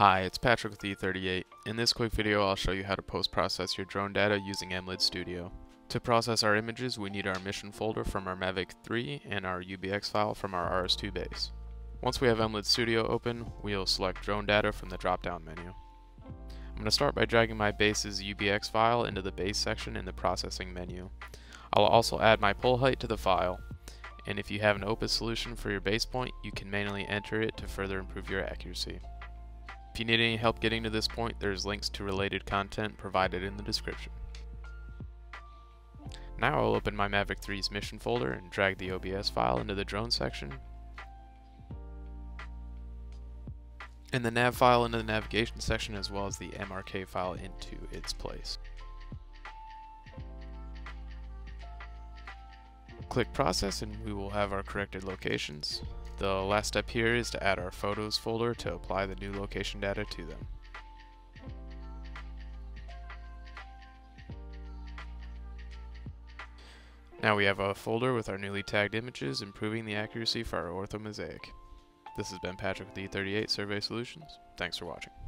Hi, it's Patrick with E38. In this quick video, I'll show you how to post-process your drone data using Emlid Studio. To process our images, we need our mission folder from our Mavic 3 and our UBX file from our RS2 base. Once we have Emlid Studio open, we'll select drone data from the drop-down menu. I'm going to start by dragging my base's UBX file into the base section in the processing menu. I'll also add my pole height to the file, and if you have an OPUS solution for your base point, you can manually enter it to further improve your accuracy. If you need any help getting to this point, there's links to related content provided in the description. Now I'll open my Mavic 3's mission folder and drag the OBS file into the drone section, and the nav file into the navigation section, as well as the MRK file into its place. Click process and we will have our corrected locations. The last step here is to add our photos folder to apply the new location data to them. Now we have a folder with our newly tagged images, improving the accuracy for our orthomosaic. This has been Patrick with E38 Survey Solutions. Thanks for watching.